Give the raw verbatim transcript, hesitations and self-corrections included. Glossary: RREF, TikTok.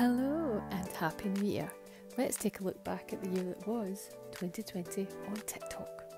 Hello and Happy New Year! Let's take a look back at the year that was, twenty twenty, on TikTok.